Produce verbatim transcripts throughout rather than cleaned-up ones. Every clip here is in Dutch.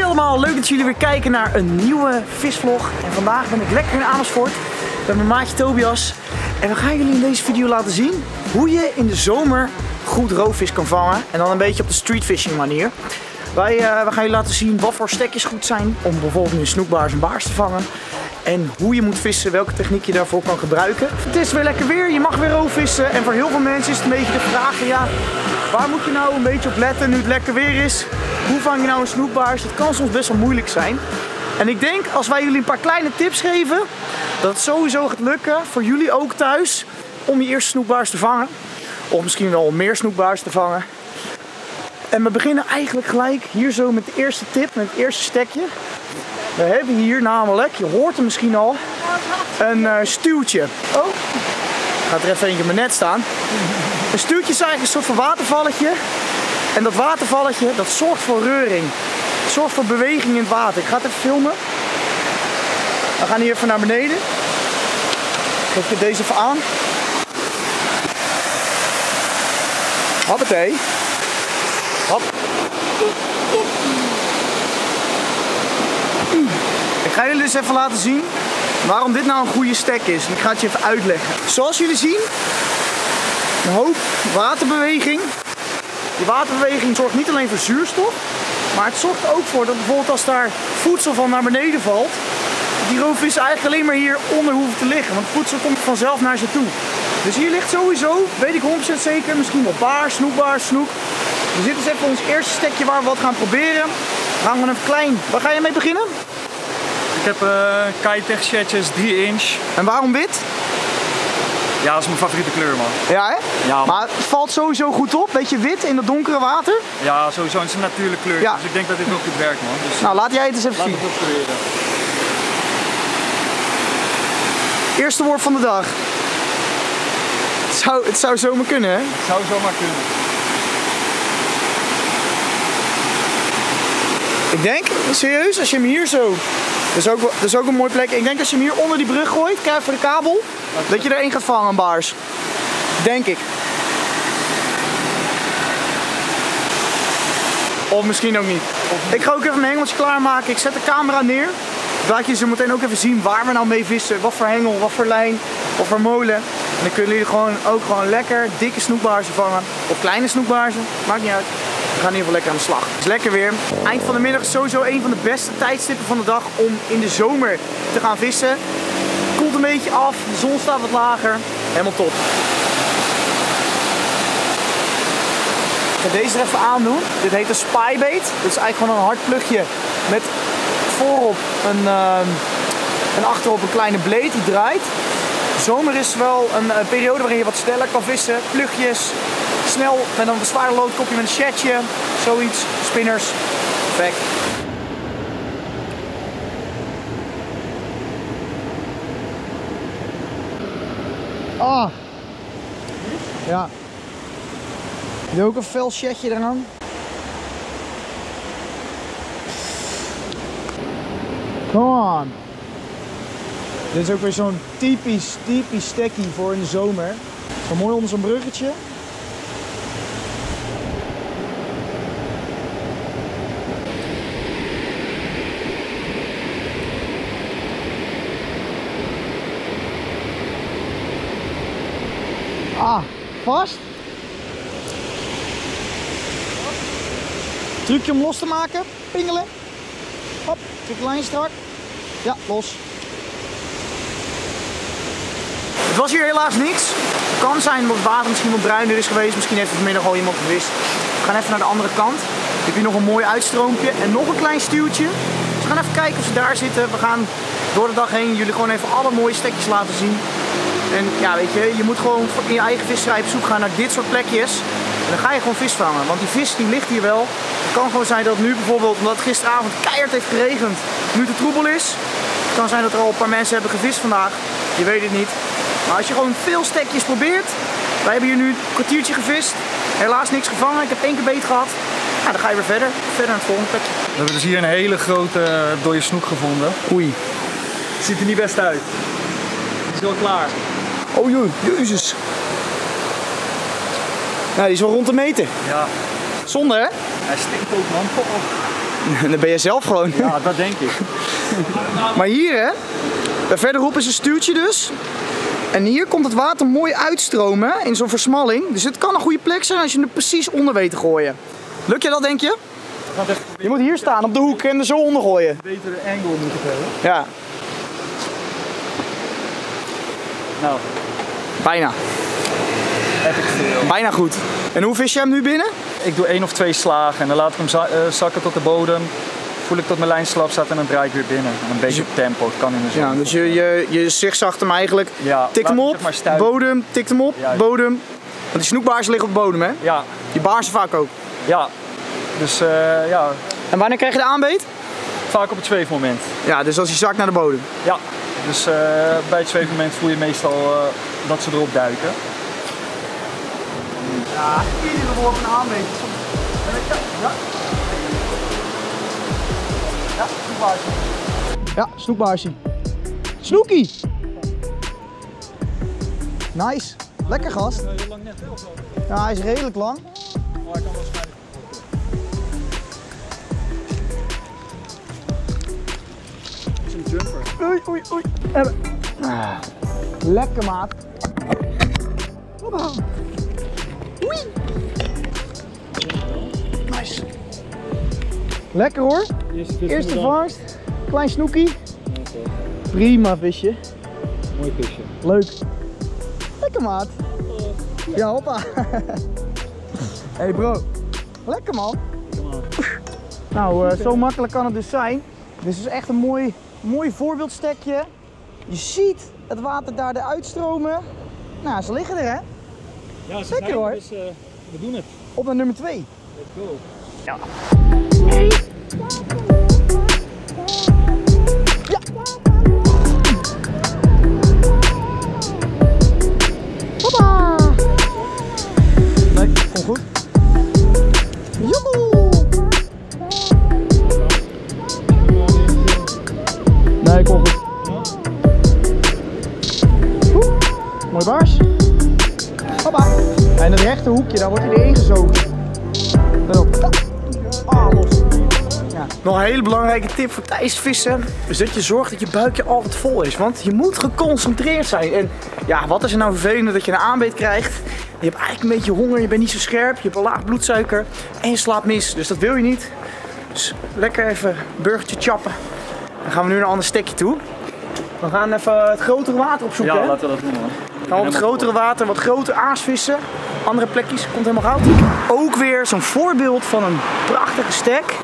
helemaal. Leuk dat jullie weer kijken naar een nieuwe visvlog. En vandaag ben ik lekker in Amersfoort bij mijn maatje Tobias. En we gaan jullie in deze video laten zien hoe je in de zomer goed roofvis kan vangen. En dan een beetje op de streetfishing manier. Wij uh, we gaan jullie laten zien wat voor stekjes goed zijn om bijvoorbeeld nu snoekbaars en baars te vangen. En hoe je moet vissen, welke techniek je daarvoor kan gebruiken. Het is weer lekker weer, je mag weer roofvissen. En voor heel veel mensen is het een beetje de vraag, ja, waar moet je nou een beetje op letten nu het lekker weer is? Hoe vang je nou een snoekbaars? Dat kan soms best wel moeilijk zijn. En ik denk, als wij jullie een paar kleine tips geven, dat het sowieso gaat lukken voor jullie ook thuis om je eerste snoekbaars te vangen. Of misschien wel meer snoekbaars te vangen. En we beginnen eigenlijk gelijk hier zo met de eerste tip, met het eerste stekje. We hebben hier namelijk, je hoort hem misschien al, een uh, stuwtje. Oh, gaat er even eentje op mijn net staan. Een stuwtje is eigenlijk een soort van watervalletje. En dat watervalletje, dat zorgt voor reuring. Het zorgt voor beweging in het water. Ik ga het even filmen. We gaan hier even naar beneden. Ik geef je deze even aan. Hoppatee. Hop. Ik ga jullie dus even laten zien waarom dit nou een goede stek is. Ik ga het je even uitleggen. Zoals jullie zien, een hoop waterbeweging. Die waterbeweging zorgt niet alleen voor zuurstof, maar het zorgt ook voor dat bijvoorbeeld als daar voedsel van naar beneden valt, die roofvis eigenlijk alleen maar hieronder hoeft te liggen, want voedsel komt vanzelf naar ze toe. Dus hier ligt sowieso, weet ik honderd procent zeker, misschien wel baars, snoekbaars, snoek. Dus dit is even ons eerste stekje waar we wat gaan proberen. We gaan even klein. Waar ga je mee beginnen? Ik heb uh, Keitech setjes drie inch. En waarom wit? Ja, dat is mijn favoriete kleur, man. Ja, hè? Ja, man. Maar het valt sowieso goed op. Beetje wit in het donkere water. Ja, sowieso. Het is een natuurlijke kleur. Ja. Dus ik denk dat dit nog goed werkt, man. Dus, nou, laat jij het eens even laat zien. Laat het proberen. Eerste worp van de dag. Het zou, het zou zomaar kunnen, hè? Het zou zomaar kunnen. Ik denk, serieus, als je hem hier zo, dat is, ook, dat is ook een mooie plek, ik denk als je hem hier onder die brug gooit, krijg voor de kabel, dat je er één gaat vangen aan baars. Denk ik. Of misschien ook niet. Ik ga ook even mijn hengeltje klaarmaken, ik zet de camera neer. Ik laat je zo meteen ook even zien waar we nou mee vissen, wat voor hengel, wat voor lijn, wat voor molen. En dan kunnen jullie gewoon, ook gewoon lekker dikke snoekbaarsen vangen, of kleine snoekbaarsen, maakt niet uit. We gaan in ieder geval lekker aan de slag. Het is lekker weer. Eind van de middag is sowieso een van de beste tijdstippen van de dag om in de zomer te gaan vissen. Het koelt een beetje af, de zon staat wat lager. Helemaal top. Ik ga deze er even aandoen. Dit heet een spybait. Dit is eigenlijk gewoon een hard plugje met voorop een, um, en achterop een kleine blade die draait. De zomer is wel een uh, periode waarin je wat sneller kan vissen. Plugjes. Snel met een zware loodkopje met een shetje, zoiets, spinners, perfect. Ah, ja. Wil je ook een fel shetje eraan? Come on. Dit is ook weer zo'n typisch, typisch stekkie voor in de zomer. Zo mooi onder zo'n bruggetje. Ah, vast. Trucje om los te maken, pingelen. Hop, de lijn strak. Ja, los. Het was hier helaas niks. Het kan zijn dat het water misschien wat bruiner is geweest. Misschien heeft het vanmiddag al iemand gewist. We gaan even naar de andere kant. Ik heb hier nog een mooi uitstroompje en nog een klein stuwtje. Dus we gaan even kijken of ze daar zitten. We gaan door de dag heen jullie gewoon even alle mooie stekjes laten zien. En ja, weet je, je moet gewoon in je eigen visserij op zoek gaan naar dit soort plekjes. En dan ga je gewoon vis vangen, want die vis die ligt hier wel. Het kan gewoon zijn dat nu bijvoorbeeld, omdat het gisteravond keihard heeft geregend, nu te troebel is. Het kan zijn dat er al een paar mensen hebben gevist vandaag, je weet het niet. Maar als je gewoon veel stekjes probeert, wij hebben hier nu een kwartiertje gevist. Helaas niks gevangen, ik heb één keer beet gehad. Nou, dan ga je weer verder, verder naar het volgende plekje. We hebben dus hier een hele grote dode snoek gevonden. Oei. Ziet er niet best uit. Het is wel klaar. Oh joh, jezus. Ja, die is wel rond de meter. Ja. Zonde, hè? Hij stinkt ook, man. Oh. Dan ben je zelf gewoon. Ja, dat denk ik. Maar hier, hè, verderop is een stuurtje dus. En hier komt het water mooi uitstromen in zo'n versmalling. Dus het kan een goede plek zijn als je het precies onder weet te gooien. Lukt je dat, denk je? Je moet hier staan op de hoek en er zo onder gooien. Een betere angle moet ik hebben. Ja. Nou. Bijna. Bijna goed. En hoe vis je hem nu binnen? Ik doe één of twee slagen en dan laat ik hem zakken tot de bodem. Voel ik dat mijn lijn slap staat en dan draai ik weer binnen. Een beetje op tempo, het kan in de zon. Ja, dus je, je, je zigzagt hem eigenlijk, ja, tikt hem op, zeg maar bodem, tikt hem op, ja, bodem. Want die snoekbaarsen liggen op de bodem, hè? Ja. Die baarsen vaak ook. Ja. Dus, uh, ja. En wanneer krijg je de aanbeet? Vaak op het zweefmoment. Ja, dus als je zakt naar de bodem? Ja. Dus uh, bij het zweefmoment voel je meestal uh, dat ze erop duiken. Ja, iedere woord een aanbeet. Ja. Ja, snoekbaarsje. Ja, snoekbaarsje. Snoekie! Nice. Lekker, gast. Ja, hij is redelijk lang. Maar hij kan wel schrijven. Het is een jumper. Oei, oei, oei. Lekker, maat. Hoppa. Oei. Nice. Lekker, hoor. Eerste vangst, klein snoekie. Okay. Prima visje. Mooi visje. Leuk. Lekker, maat. Lekker. Ja, hoppa. Hey bro. Lekker, man. Lekker, man. Nou, uh, zo makkelijk kan het dus zijn. Dit is echt een mooi, mooi voorbeeldstekje. Je ziet het water daar eruit stromen. Nou, ze liggen er, hè? Ja, ze lekker, hoor. Dus, uh, we doen het. Op naar nummer twee. Let's go. Ja. Ja. Hoppa! Nee, kom goed. Joehoe! Nee, kom goed. Oeh, mooi baars. Hoppa! En het rechte hoekje, daar wordt hij erin gezogen. Daarop. Nog een hele belangrijke tip voor tijdens vissen is dat je zorgt dat je buikje altijd vol is. Want je moet geconcentreerd zijn. En ja, wat is er nou vervelend dat je een aanbeet krijgt? Je hebt eigenlijk een beetje honger, je bent niet zo scherp, je hebt een laag bloedsuiker en je slaapt mis. Dus dat wil je niet. Dus lekker even een burgertje chappen. Dan gaan we nu naar een ander stekje toe. We gaan even het grotere water opzoeken. Ja, laten we dat doen, hoor. Dan gaan we op het grotere water wat groter aasvissen. Andere plekjes, komt helemaal goud. Ook weer zo'n voorbeeld van een prachtige stek.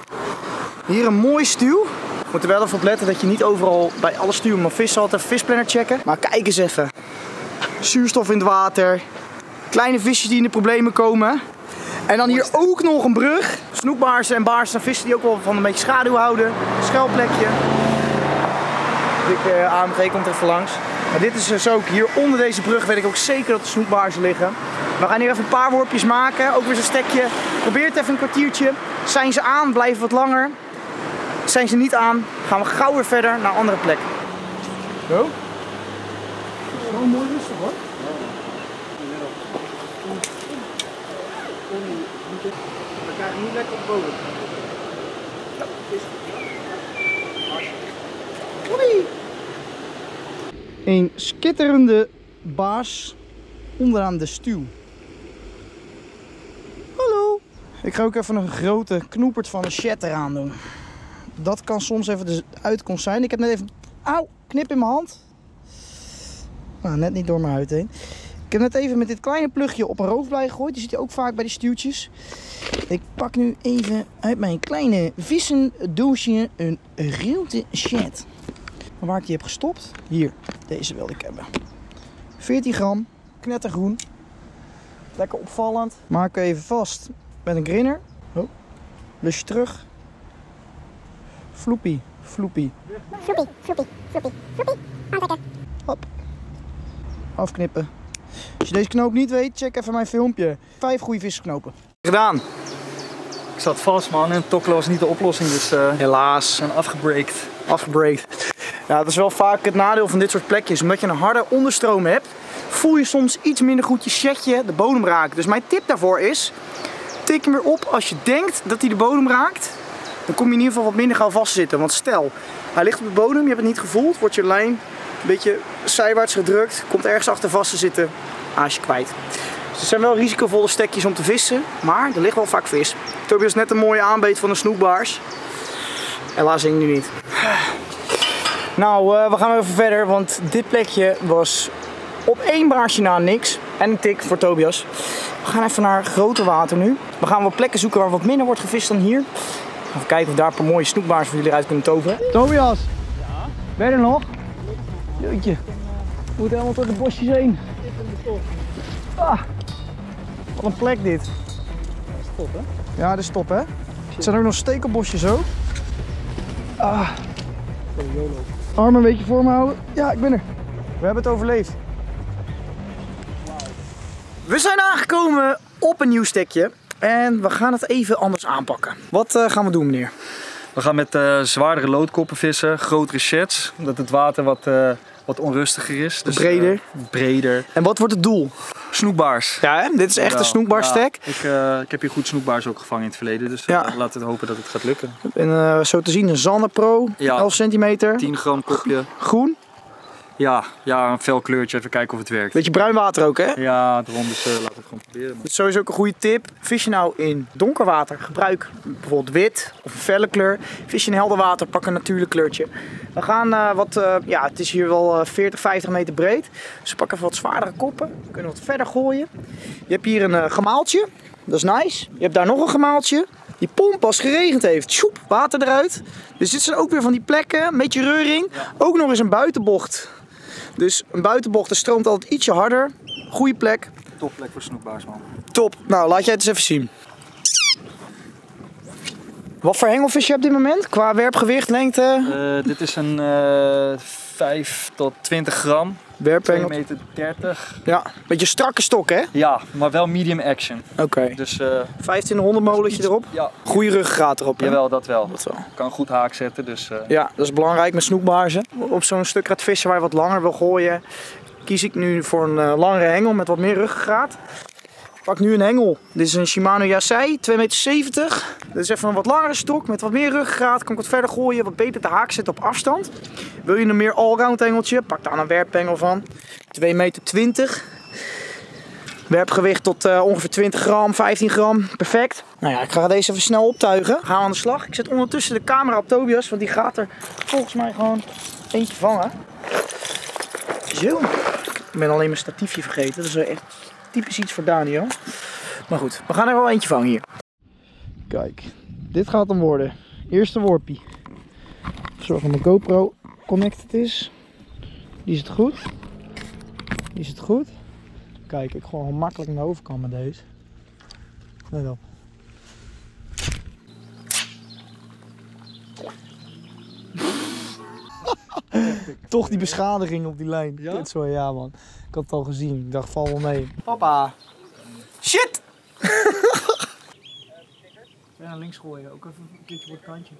Hier een mooi stuw. Je moet er wel even op letten dat je niet overal bij alle stuwen maar vissen altijd visplanner checken. Maar kijk eens even. Zuurstof in het water. Kleine visjes die in de problemen komen. En dan hier ook nog een brug. Snoekbaarsen en baarsen en vissen die ook wel van een beetje schaduw houden. Schuilplekje. Dikke uh, A M G komt even langs. Maar dit is dus ook hier onder deze brug, weet ik ook zeker dat er snoekbaarsen liggen. We gaan hier even een paar worpjes maken. Ook weer zo'n stekje. Probeer het even een kwartiertje. Zijn ze aan, blijven wat langer. Zijn ze niet aan, gaan we gauw weer verder naar een andere plek. Zo. Gewoon mooi rustig, hoor. We krijgen niet lekker op boven. Oei! Een skitterende baars onderaan de stuw. Hallo! Ik ga ook even een grote knoepert van een shet eraan doen. Dat kan soms even de uitkomst zijn. Ik heb net even... Auw, knip in mijn hand. Nou, net niet door mijn huid heen. Ik heb net even met dit kleine plugje op een roofblij gegooid. Die zit je ook vaak bij die stuwtjes. Ik pak nu even uit mijn kleine vissendoosje een grote shet. Waar ik die heb gestopt. Hier, deze wilde ik hebben. veertien gram, knettergroen. Lekker opvallend. Maak even vast met een grinner. Oh, lusje terug. Floepie, floepie. Floepie, floepie, floepie, floepie. Aantrekken. Hop. Afknippen. Als je deze knoop niet weet, check even mijn filmpje. Vijf goede visknopen. Gedaan. Ik zat vast, man, en tokkelen was niet de oplossing, dus uh, helaas. En afgebreakt. Afgebreakt. Ja, dat is wel vaak het nadeel van dit soort plekjes. Omdat je een harde onderstroom hebt, voel je soms iets minder goed je setje de bodem raken. Dus mijn tip daarvoor is, tik hem weer op als je denkt dat hij de bodem raakt. dan kom je in ieder geval wat minder gaan vastzitten. Want stel, hij ligt op de bodem, je hebt het niet gevoeld, wordt je lijn een beetje zijwaarts gedrukt, komt ergens achter vast te zitten, aasje kwijt. Dus het zijn wel risicovolle stekjes om te vissen, maar er ligt wel vaak vis. Tobias net een mooie aanbeet van de snoekbaars. Helaas ging nu niet. Nou, uh, we gaan even verder, want dit plekje was op één baarsje na niks. En een tik voor Tobias. We gaan even naar grote water nu. We gaan wel plekken zoeken waar wat minder wordt gevist dan hier. Even kijken of daar een paar mooie snoekbaars voor jullie uit kunnen toveren. Tobias, ja? Ben je er nog? Jeetje, we moeten helemaal tot de bosjes heen. Ah, wat een plek dit. Dat is top, hè? Ja, dat is top, hè? Het zijn ook nog stekelbosjes ook. Ah. Armen een beetje voor me houden. Ja, ik ben er. We hebben het overleefd. We zijn aangekomen op een nieuw stekje en we gaan het even anders aanpakken. Wat uh, gaan we doen, meneer? We gaan met uh, zwaardere loodkoppen vissen, grotere sheds, omdat het water wat, uh, wat onrustiger is. Dus, breder. Uh, breder. En wat wordt het doel? Snoekbaars. Ja, hè? Dit is echt ja, een snoekbaarstek. Ja, ik, uh, ik heb hier goed snoekbaars ook gevangen in het verleden, dus ja. uh, laten we hopen dat het gaat lukken. En uh, zo te zien een Zander Pro, ja. elf centimeter. tien gram kopje. Groen. Ja, ja, een fel kleurtje. Even kijken of het werkt. Beetje bruin water ook, hè? Ja, daarom, dus uh, laten we het gewoon proberen. Dat is sowieso ook een goede tip. Vis je nou in donker water, gebruik bijvoorbeeld wit of een felle kleur. Vis je in helder water, pak een natuurlijk kleurtje. We gaan uh, wat, uh, ja, het is hier wel uh, veertig, vijftig meter breed. Dus we pakken even wat zwaardere koppen. We kunnen wat verder gooien. Je hebt hier een uh, gemaaltje. Dat is nice. Je hebt daar nog een gemaaltje. Die pomp als geregend heeft, tjoep, water eruit. Dus dit zijn ook weer van die plekken, een beetje reuring. Ja. Ook nog eens een buitenbocht. Dus een buitenbocht, er stroomt altijd ietsje harder. Goeie plek. Top plek voor snoekbaars, man. Top. Nou, laat jij het eens even zien. Wat voor hengelvis je hebt op dit moment? Qua werpgewicht, lengte? Uh, dit is een uh, vijf tot twintig gram. Werphengel. twee meter dertig. Ja, beetje strakke stok, hè? Ja, maar wel medium action. Oké. Okay. Dus, uh, vijftienhonderd molentje erop? Ja. Goeie ruggengraat erop, hè? Jawel, dat wel. Dat wel. Kan goed haak zetten, dus... Uh... Ja, dat is belangrijk met snoekbaarzen. Op zo'n stuk gaat vissen waar je wat langer wil gooien, kies ik nu voor een uh, langere hengel met wat meer ruggengraat. Ik pak nu een hengel. Dit is een Shimano Yasei, twee meter zeventig. Dit is even een wat langere stok met wat meer ruggengraat. Kan ik wat verder gooien, wat beter de haak zetten op afstand. Wil je een meer allround hengeltje, pak daar een werphengel van. twee meter twintig. Werpgewicht tot uh, ongeveer twintig gram, vijftien gram. Perfect. Nou ja, ik ga deze even snel optuigen. Gaan we aan de slag. Ik zet ondertussen de camera op Tobias, want die gaat er volgens mij gewoon eentje vangen. Zo. Ik ben alleen mijn statiefje vergeten, dat is echt... typisch iets voor Daniel. Maar goed, we gaan er wel eentje vangen hier. Kijk, dit gaat hem worden. Eerste worpie. Zorg dat mijn GoPro connected is. Die zit goed. Die zit goed. Kijk, ik gewoon makkelijk naar de overkant met deze. Let op. Toch die beschadiging op die lijn. Ja? Dit zo, ja man. Ik had het al gezien. Ik dacht, val wel mee. Papa. Shit! Ja, naar links gooien. Ook even een keertje voor het kantje.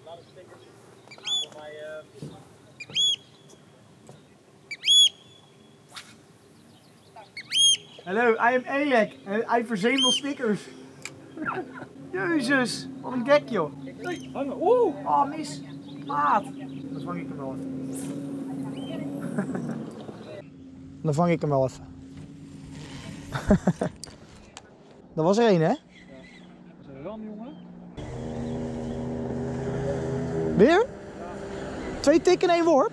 Hallo, I am Elek. I verzemel stickers. Jezus, wat een gek joh. Hangen. Oeh, ah mis. Maat. Dan vang ik hem wel even. Dan vang ik hem wel even. Dat was er één, hè? Ja. Dat is een ram, jongen. Weer? Ja. Twee tikken, één worp.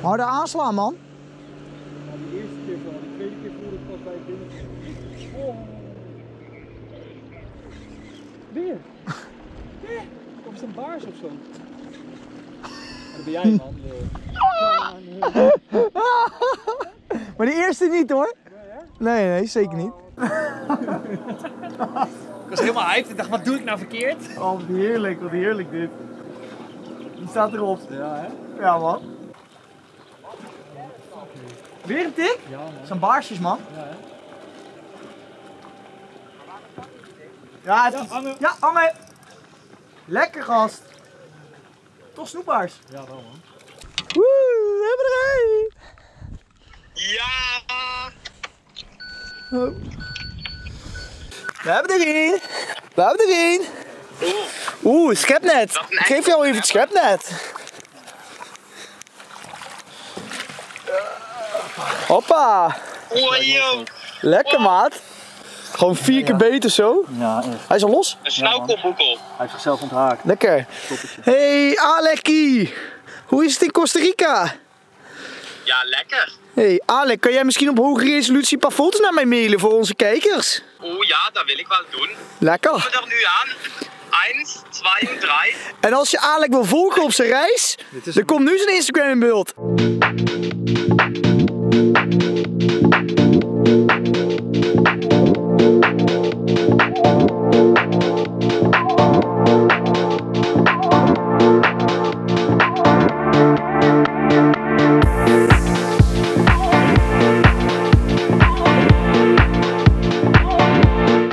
Harde aanslaan, man. Ja, de eerste keer van, de tweede keer voelde ik pas bij het binnen. Oh. Weer? Weer? Of is het een baars of zo? Dat ben jij, man. Maar de eerste niet hoor. Nee, nee, zeker niet. Ik was helemaal hyped. Ik dacht, wat doe ik nou verkeerd? Oh, wat heerlijk, wat heerlijk dit. Die staat erop. Ja, hè? Ja, man. Weer een tik? Ja, man. Dat zijn baarsjes, man. Ja, hè? Ja, het is... ja, ja, Anne. Lekker, gast. Toch snoepbaars? Ja, wel, man. Woe, we hebben er een! Ja! Oh. We hebben er een! We hebben er een! Oeh, schepnet. Ik geef jou even het schepnet. Hoppa. Lekker, maat. Gewoon vier keer beter zo. Ja, hij is al los. Een snauwkophoekel. Hij heeft zichzelf onthaakt. Lekker. Hey, Alekkie. Hoe is het in Costa Rica? Ja, lekker. Hey, Alek, kan jij misschien op hoge resolutie een paar foto's naar mij mailen voor onze kijkers? Oeh ja, dat wil ik wel doen. Lekker. Komen we er nu aan. één, twee en drie. En als je Alek wil volgen op zijn reis, dan een... komt nu zijn Instagram in beeld.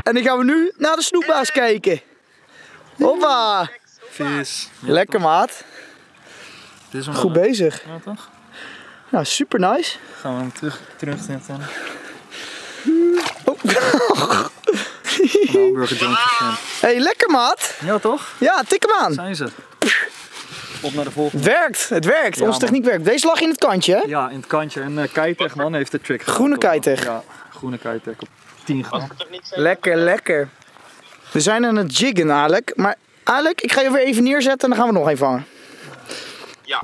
En dan gaan we nu naar de snoepbaas kijken. Hoppa! Vis. Lekker, maat. Dit is goed bezig. Ja, toch? Nou, super nice. Gaan we hem terug, terugzetten. Oh. Oh, Burger Jones. Hé, hey, lekker, maat. Ja, toch? Ja, tik hem aan. Zijn ze. Op naar de volgende. Het werkt, het werkt. Ja, onze techniek man. Werkt. Deze lag in het kantje, hè? Ja, in het kantje. En uh, Keitech, man, heeft de trick. Groene Keitech. Ja, groene Keitech. Op tien gaan. Lekker, lekker. We zijn aan het jiggen, Alek. Maar Alek, ik ga je weer even neerzetten en dan gaan we nog een vangen. Ja.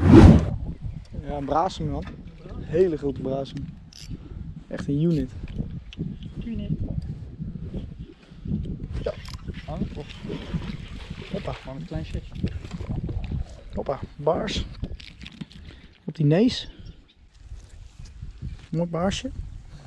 Ja, een brasem, man. Een hele grote brasem. Echt een unit. Unit. Ja. Hoppa, gewoon een klein shitje. Hoppa, baars. Op die neus. Mooi baarsje.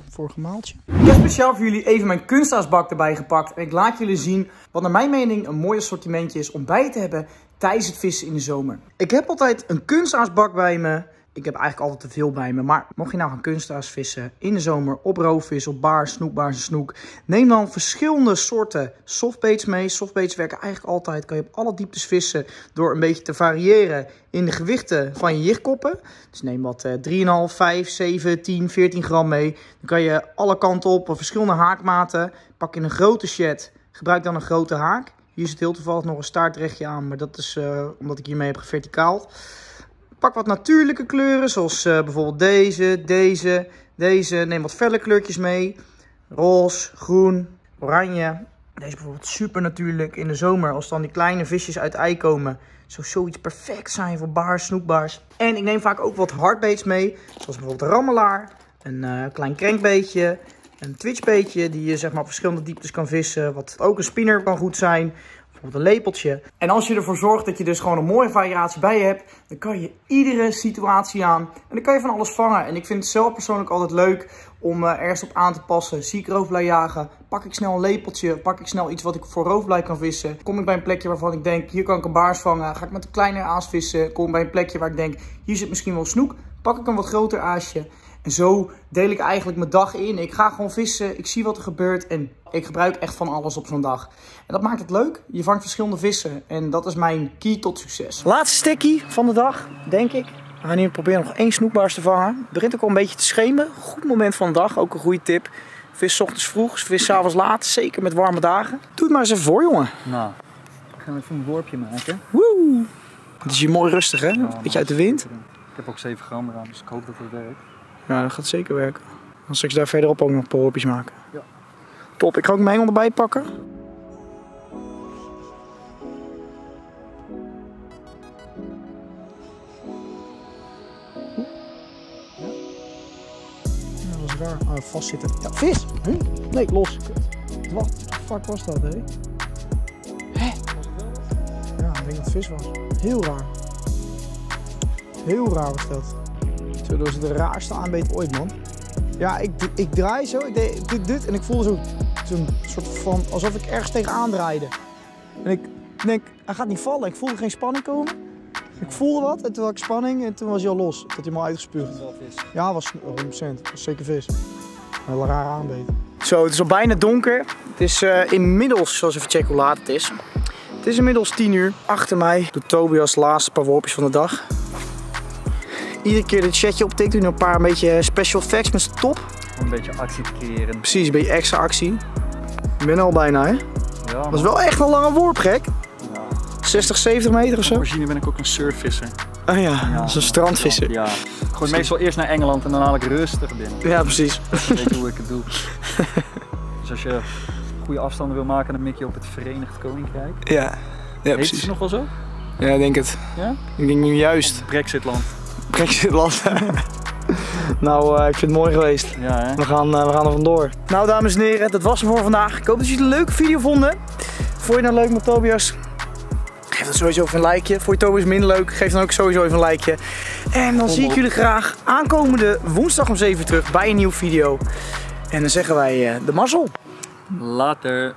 Vorige maaltje. Ik heb speciaal voor jullie even mijn kunsthaasbak erbij gepakt. En ik laat jullie zien wat naar mijn mening een mooi assortimentje is om bij te hebben tijdens het vissen in de zomer. Ik heb altijd een kunsthaasbak bij me. Ik heb eigenlijk altijd te veel bij me. Maar mocht je nou gaan kunsthaas vissen in de zomer op roofvis, op baars, snoekbaars en snoek. Neem dan verschillende soorten softbaits mee. Softbaits werken eigenlijk altijd. Kan je op alle dieptes vissen door een beetje te variëren in de gewichten van je jichtkoppen. Dus neem wat drie komma vijf, zeven, tien, veertien gram mee. Dan kan je alle kanten op, verschillende haakmaten. Pak je een grote shed, gebruik dan een grote haak. Hier zit heel toevallig nog een staartrechtje aan, maar dat is uh, omdat ik hiermee heb geverticaald. Pak wat natuurlijke kleuren, zoals uh, bijvoorbeeld deze, deze, deze. Neem wat felle kleurtjes mee. Roze, groen, oranje. Deze bijvoorbeeld super natuurlijk in de zomer. Als dan die kleine visjes uit ei komen, zou zoiets perfect zijn voor baars, snoekbaars. En ik neem vaak ook wat hardbaits mee, zoals bijvoorbeeld een rammelaar, een uh, klein krenkbeetje, een twitchbeetje die je zeg maar op verschillende dieptes kan vissen. Wat ook een spinner kan goed zijn. Bijvoorbeeld een lepeltje. En als je ervoor zorgt dat je dus gewoon een mooie variatie bij je hebt, dan kan je iedere situatie aan. En dan kan je van alles vangen. En ik vind het zelf persoonlijk altijd leuk om uh, ergens op aan te passen. Zie ik roofblij jagen, pak ik snel een lepeltje, pak ik snel iets wat ik voor roofblij kan vissen. Kom ik bij een plekje waarvan ik denk, hier kan ik een baars vangen. Ga ik met een kleiner aas vissen. Kom bij een plekje waar ik denk, hier zit misschien wel snoek. Pak ik een wat groter aasje. En zo deel ik eigenlijk mijn dag in. Ik ga gewoon vissen, ik zie wat er gebeurt en ik gebruik echt van alles op zo'n dag. En dat maakt het leuk. Je vangt verschillende vissen en dat is mijn key tot succes. Laatste stikkie van de dag, denk ik. We gaan hier proberen nog één snoekbaars te vangen. Het begint ook al een beetje te schemen. Goed moment van de dag, ook een goede tip. Vis 's ochtends vroeg, vis 's avonds laat, zeker met warme dagen. Doe het maar eens even voor, jongen. Nou, ik ga even een worpje maken. Woe! Het is hier mooi rustig, hè? Een beetje uit de wind. Ik heb ook zeven gram eraan, dus ik hoop dat het werkt. Ja, dat gaat zeker werken. Dan straks daar verderop ook nog een paar worpjes maken. Ja. Top, ik ga ook mijn hengel erbij pakken. Ja, dat was raar. Ah, vastzitten. Ja, vis! Huh? Nee, los. Wat de fuck was dat, hé? Hé? Ja, ik denk dat het vis was. Heel raar. Heel raar was dat. Zo, dat is de raarste aanbeet ooit, man. Ja, ik, ik draai zo, ik deed dit, dit en ik voelde zo, zo'n soort van, alsof ik ergens tegenaan draaide. En ik denk, hij gaat niet vallen. Ik voelde geen spanning komen. Ik voelde wat en toen had ik spanning en toen was hij al los. Dat hij me al uitgespuugd. Dat was wel vis. Ja, was honderd procent. Dat was zeker vis. Een raar aanbeet. Zo, het is al bijna donker. Het is uh, inmiddels, zoals even checken hoe laat het is. Het is inmiddels tien uur. Achter mij doet Tobias laatste paar worpjes van de dag. Iedere keer dit chatje optikt, doen een paar een beetje special facts met z'n top. Een beetje actie te creëren. Precies, een beetje extra actie. Ik ben al bijna, hè? Ja, dat was wel echt een lange worp, gek. zestig, zeventig meter of zo? Origine ben ik ook een surfvisser. Oh ja, ja, dat is een strandvisser. Ja. Gewoon meestal eerst naar Engeland en dan haal ik rustig binnen. Ja, precies. Dus ik weet hoe ik het doe. Dus als je goede afstanden wil maken, dan mik je op het Verenigd Koninkrijk. Ja, ja, precies. Heet het nog wel zo? Ja, ik denk het. Ja? Ik denk nu juist. Brexitland. Brexitland. Nou, uh, ik vind het mooi geweest. Ja, hè? We gaan, uh, we gaan er vandoor. Nou, dames en heren, dat was het voor vandaag. Ik hoop dat jullie het een leuke video vonden. Vond je nou leuk met Tobias? Geef dan sowieso even een likeje. Vond je Tobias minder leuk? Geef dan ook sowieso even een likeje. En dan zie ik jullie graag aankomende woensdag om zeven uur terug bij een nieuwe video. En dan zeggen wij uh, de mazzel. Later.